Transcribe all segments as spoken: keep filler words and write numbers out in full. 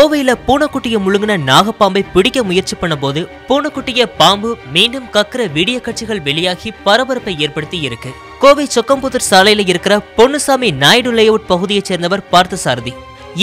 கோவையில பூனைக்குட்டியை முழுங்கின நாகப்பாம்பை பிடிக்க முயற்சி பண்ண போது பூனைக்குட்டிய பாம்பு மீண்டும் கக்குற வீடியோ காட்சிகள் வெளியாகி பரபரப்பை ஏற்படுத்தி இருக்கு. கோவை சொக்கம்புத்தூர் சாலையில இருக்கிற பொன்னுசாமி நாயுடு லேஅவுட் பகுதியைச் சேர்ந்தவர் பார்த்தசாரதி.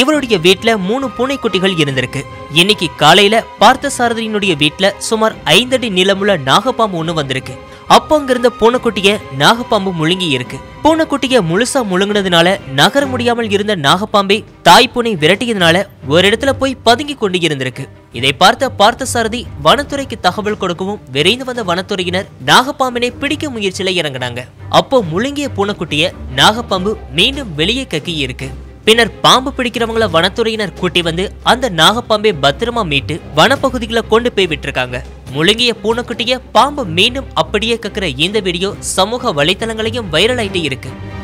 இவருடைய வீட்டுல மூணு பூனைக்குட்டிகள் இருந்திருக்கு. இன்னைக்கு காலையில பார்த்தசாரதியினுடைய வீட்டுல சுமார் ஐந்தடி நீளமுள்ள நாகப்பாம்பு ஒண்ணு வந்திருக்கு. அப்போ அங்கிருந்த பூனைக்குட்டிய நாகப்பாம்பு முழுங்கி இருக்கு. பூனைக்குட்டிய முழுசா முழுங்கினதுனால நகர முடியாமல் இருந்த நாகப்பாம்பை தாய் பூனை விரட்டியதுனால ஒரு இடத்துல போய் பதுங்கி கொண்டு இருந்திருக்கு. இதை பார்த்த பார்த்தசாரதி வனத்துறைக்கு தகவல் கொடுக்கவும் விரைந்து வந்த வனத்துறையினர் நாகப்பாம்பினை பிடிக்க முயற்சியில இறங்கினாங்க. அப்போ முழுங்கிய பூனைக்குட்டிய நாகப்பாம்பு மீண்டும் வெளியே கக்கி இருக்கு. பின்னர் பாம்பு பிடிக்கிறவங்கள வனத்துறையினர் கூட்டி வந்து அந்த நாகப்பாம்பை பத்திரமா மீட்டு வனப்பகுதிகளை கொண்டு போய் விட்டுருக்காங்க. முழுங்கிய பூனைக்குட்டிய பாம்பு மீண்டும் அப்படியே கக்குற இந்த வீடியோ சமூக வலைத்தளங்களையும் வைரல் ஆயிட்டு இருக்கு.